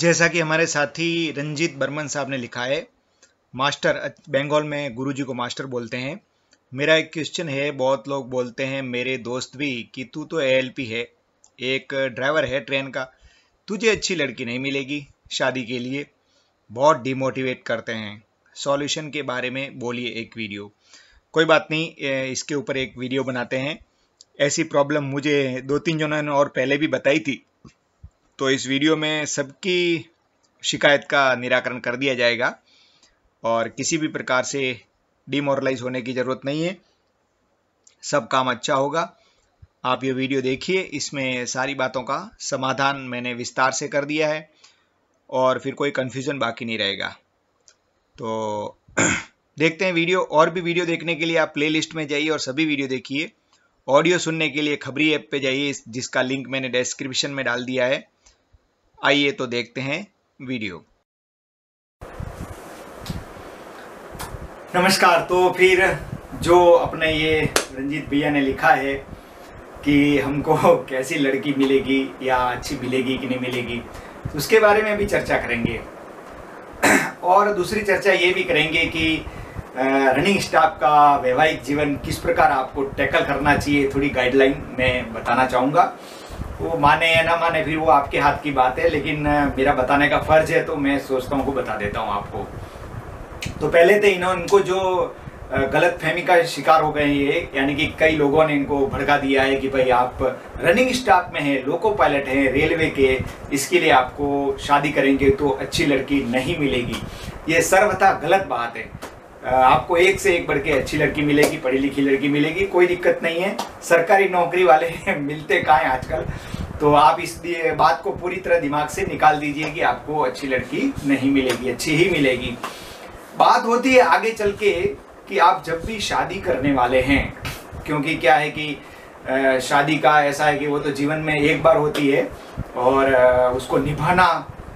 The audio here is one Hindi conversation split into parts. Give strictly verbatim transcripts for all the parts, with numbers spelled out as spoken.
जैसा कि हमारे साथी रंजीत बर्मन साहब ने लिखा है, मास्टर बंगाल में गुरुजी को मास्टर बोलते हैं। मेरा एक क्वेश्चन है, बहुत लोग बोलते हैं, मेरे दोस्त भी, कि तू तो ए एल पी है, एक ड्राइवर है ट्रेन का, तुझे अच्छी लड़की नहीं मिलेगी शादी के लिए, बहुत डिमोटिवेट करते हैं। सॉल्यूशन के बारे में बोलिए एक वीडियो। कोई बात नहीं, इसके ऊपर एक वीडियो बनाते हैं। ऐसी प्रॉब्लम मुझे दो तीन जनों ने और पहले भी बताई थी, तो इस वीडियो में सबकी शिकायत का निराकरण कर दिया जाएगा और किसी भी प्रकार से डिमोरलाइज होने की ज़रूरत नहीं है। सब काम अच्छा होगा। आप ये वीडियो देखिए, इसमें सारी बातों का समाधान मैंने विस्तार से कर दिया है और फिर कोई कन्फ्यूज़न बाकी नहीं रहेगा। तो देखते हैं वीडियो। और भी वीडियो देखने के लिए आप प्लेलिस्ट में जाइए और सभी वीडियो देखिए। ऑडियो सुनने के लिए खबरी ऐप पे जाइए, जिसका लिंक मैंने डिस्क्रिप्शन में डाल दिया है। आइए तो देखते हैं वीडियो। नमस्कार। तो फिर जो अपने ये रंजीत भैया ने लिखा है कि हमको कैसी लड़की मिलेगी या अच्छी मिलेगी कि नहीं मिलेगी, उसके बारे में भी चर्चा करेंगे। और दूसरी चर्चा ये भी करेंगे कि रनिंग स्टाफ का वैवाहिक जीवन किस प्रकार आपको टैकल करना चाहिए, थोड़ी गाइडलाइन मैं बताना चाहूँगा। वो माने या ना माने फिर वो आपके हाथ की बात है, लेकिन मेरा बताने का फ़र्ज़ है तो मैं सोचता हूँ को बता देता हूँ आपको। तो पहले तो इन्होंने इनको जो गलत फहमी का शिकार हो गए ये, यानी कि कई लोगों ने इनको भड़का दिया है कि भाई आप रनिंग स्टाफ में हैं, लोको पायलट हैं रेलवे के, इसके लिए आपको शादी करेंगे तो अच्छी लड़की नहीं मिलेगी। ये सर्वथा गलत बात है। आपको एक से एक बढ़ के अच्छी लड़की मिलेगी, पढ़ी लिखी लड़की मिलेगी, कोई दिक्कत नहीं है। सरकारी नौकरी वाले मिलते कहाँ हैं आजकल। तो आप इस बात को पूरी तरह दिमाग से निकाल दीजिए कि आपको अच्छी लड़की नहीं मिलेगी, अच्छी ही मिलेगी। बात होती है आगे चल के कि आप जब भी शादी करने वाले हैं, क्योंकि क्या है कि शादी का ऐसा है कि वो तो जीवन में एक बार होती है और उसको निभाना,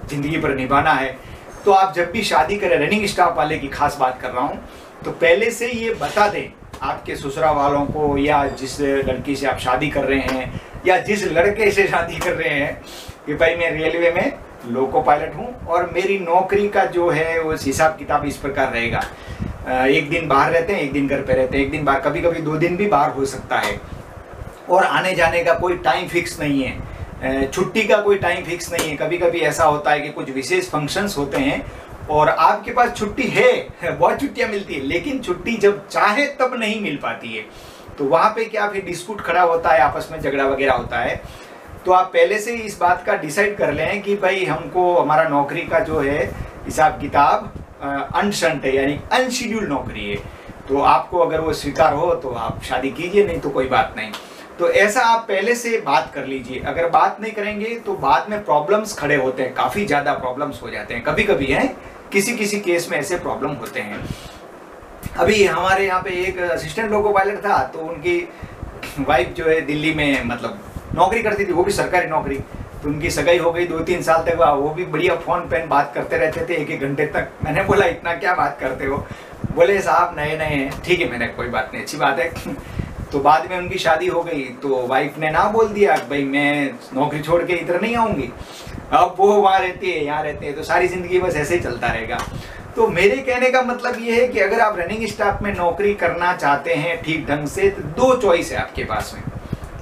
ज़िंदगी पर निभाना है। तो आप जब भी शादी करें, रनिंग स्टाफ वाले की खास बात कर रहा हूँ, तो पहले से ये बता दें आपके ससुराल वालों को, या जिस लड़की से आप शादी कर रहे हैं या जिस लड़के से शादी कर रहे हैं, कि भाई मैं रेलवे में लोको पायलट हूँ और मेरी नौकरी का जो है वो हिसाब किताब इस प्रकार रहेगा। एक दिन बाहर रहते हैं, एक दिन घर पे रहते हैं, एक दिन बाहर, कभी कभी दो दिन भी बाहर हो सकता है। और आने जाने का कोई टाइम फिक्स नहीं है, छुट्टी का कोई टाइम फिक्स नहीं है। कभी कभी ऐसा होता है कि कुछ विशेष फंक्शंस होते हैं और आपके पास छुट्टी है, बहुत छुट्टियाँ मिलती है, लेकिन छुट्टी जब चाहे तब नहीं मिल पाती है। तो वहाँ पर क्या फिर डिस्प्यूट खड़ा होता है, आपस में झगड़ा वगैरह होता है। तो आप पहले से ही इस बात का डिसाइड कर लें कि भाई हमको हमारा नौकरी का जो है हिसाब किताब अनशंट है, यानी अनशेड्यूल नौकरी है। तो आपको अगर वो स्वीकार हो तो आप शादी कीजिए, नहीं तो कोई बात नहीं। तो ऐसा आप पहले से बात कर लीजिए। अगर बात नहीं करेंगे तो बाद में प्रॉब्लम्स खड़े होते हैं, काफ़ी ज़्यादा प्रॉब्लम्स हो जाते हैं। कभी कभी है, किसी किसी केस में ऐसे प्रॉब्लम होते हैं। अभी हमारे यहाँ पे एक असिस्टेंट लोको पायलट था, तो उनकी वाइफ जो है दिल्ली में मतलब नौकरी करती थी, वो भी सरकारी नौकरी। तो उनकी सगाई हो गई, दो तीन साल तक वो भी बढ़िया फ़ोन पेन बात करते रहते थे एक एक घंटे तक। मैंने बोला इतना क्या बात करते हो, बोले साहब नए नए हैं। ठीक है, मैंने कोई बात नहीं, अच्छी बात है। तो बाद में उनकी शादी हो गई, तो वाइफ ने ना बोल दिया भाई मैं नौकरी छोड़ के इधर नहीं आऊँगी। अब वो वहाँ रहती है, यहाँ रहते हैं, तो सारी ज़िंदगी बस ऐसे ही चलता रहेगा। तो मेरे कहने का मतलब ये है कि अगर आप रनिंग स्टाफ में नौकरी करना चाहते हैं ठीक ढंग से, तो दो चॉइस है आपके पास में,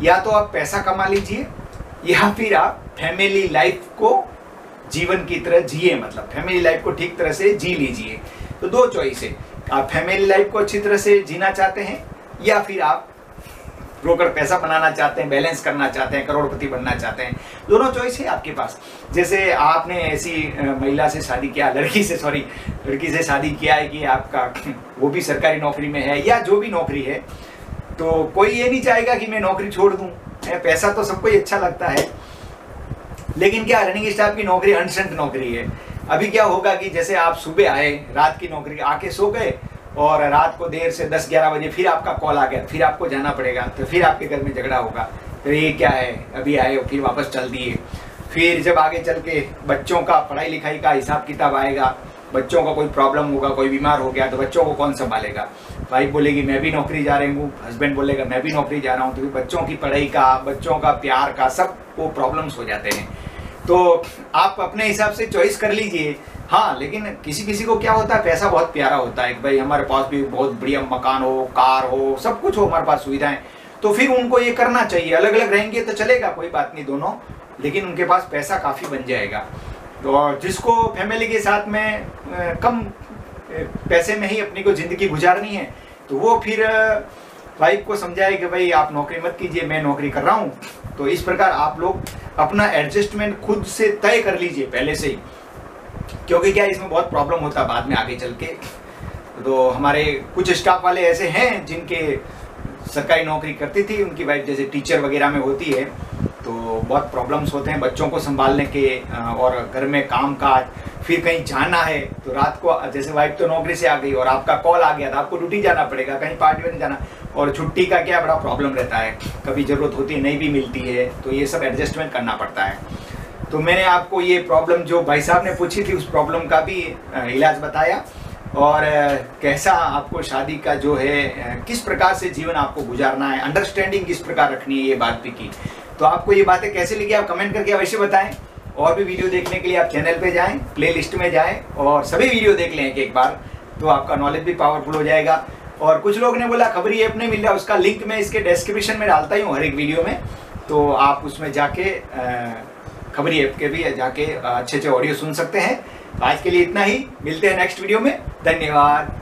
या तो आप पैसा कमा लीजिए या फिर आप फैमिली लाइफ को जीवन की तरह जिए, मतलब फैमिली लाइफ को ठीक तरह से जी लीजिए। तो दो चॉइस है, आप फैमिली लाइफ को अच्छी तरह से जीना चाहते हैं या फिर आप रोकड़ पैसा बनाना चाहते हैं, बैलेंस करना चाहते हैं, करोड़पति बनना चाहते हैं। दोनों चॉइस है आपके पास। जैसे आपने ऐसी महिला से शादी किया, लड़की से सॉरी लड़की से शादी किया है कि आपका वो भी सरकारी नौकरी में है या जो भी नौकरी है, तो कोई ये नहीं चाहेगा कि मैं नौकरी छोड़ दूँ। पैसा तो सबको ही अच्छा लगता है, लेकिन क्या रनिंग स्टाफ की नौकरी अनशंट नौकरी है। अभी क्या होगा कि जैसे आप सुबह आए, रात की नौकरी आके सो गए और रात को देर से दस ग्यारह बजे फिर आपका कॉल आ गया, फिर आपको जाना पड़ेगा, तो फिर आपके घर में झगड़ा होगा। तो ये क्या है, अभी आए हो फिर वापस चल दिए। फिर जब आगे चल के बच्चों का पढ़ाई लिखाई का हिसाब किताब आएगा, बच्चों का कोई प्रॉब्लम होगा, कोई बीमार हो गया, तो बच्चों को कौन संभालेगा। वाइफ बोलेगी मैं भी नौकरी जा रही हूँ, हस्बैंड बोलेगा मैं भी नौकरी जा रहा हूँ। तो बच्चों की पढ़ाई का, बच्चों का प्यार का, सब वो प्रॉब्लम्स हो जाते हैं। तो आप अपने हिसाब से चॉइस कर लीजिए। हाँ, लेकिन किसी किसी को क्या होता है, पैसा बहुत प्यारा होता है कि भाई हमारे पास भी बहुत बढ़िया मकान हो, कार हो, सब कुछ हो, हमारे पास सुविधाएं, तो फिर उनको ये करना चाहिए। अलग अलग रहेंगे तो चलेगा, कोई बात नहीं दोनों, लेकिन उनके पास पैसा काफ़ी बन जाएगा। तो जिसको फैमिली के साथ में कम पैसे में ही अपनी को ज़िंदगी गुजारनी है, तो वो फिर वाइफ को समझाए कि भाई आप नौकरी मत कीजिए, मैं नौकरी कर रहा हूँ। तो इस प्रकार आप लोग अपना एडजस्टमेंट खुद से तय कर लीजिए पहले से ही, क्योंकि क्या इसमें बहुत प्रॉब्लम होता है बाद में आगे चल के। तो हमारे कुछ स्टाफ वाले ऐसे हैं जिनके सरकारी नौकरी करती थी, उनकी वाइफ जैसे टीचर वगैरह में होती है, तो बहुत प्रॉब्लम्स होते हैं बच्चों को संभालने के और घर में काम काज, फिर कहीं जाना है तो रात को जैसे वाइफ तो नौकरी से आ गई और आपका कॉल आ गया तो आपको ड्यूटी जाना पड़ेगा, कहीं पार्टी में जाना, और छुट्टी का क्या बड़ा प्रॉब्लम रहता है, कभी ज़रूरत होती है नहीं भी मिलती है, तो ये सब एडजस्टमेंट करना पड़ता है। तो मैंने आपको ये प्रॉब्लम जो भाई साहब ने पूछी थी उस प्रॉब्लम का भी इलाज बताया, और कैसा आपको शादी का जो है किस प्रकार से जीवन आपको गुजारना है, अंडरस्टैंडिंग किस प्रकार रखनी है, ये बात भी की। तो आपको ये बातें कैसे लगी आप कमेंट करके अवश्य बताएं, और भी वीडियो देखने के लिए आप चैनल पे जाएं, प्लेलिस्ट में जाएं और सभी वीडियो देख लें एक एक बार, तो आपका नॉलेज भी पावरफुल हो जाएगा। और कुछ लोग ने बोला खबरी ऐप नहीं मिल रहा, उसका लिंक मैं इसके डिस्क्रिप्शन में डालता ही हूँ हर एक वीडियो में, तो आप उसमें जाके खबरी ऐप के भी जाके अच्छे अच्छे ऑडियो सुन सकते हैं। आज के लिए इतना ही, मिलते हैं नेक्स्ट वीडियो में, धन्यवाद।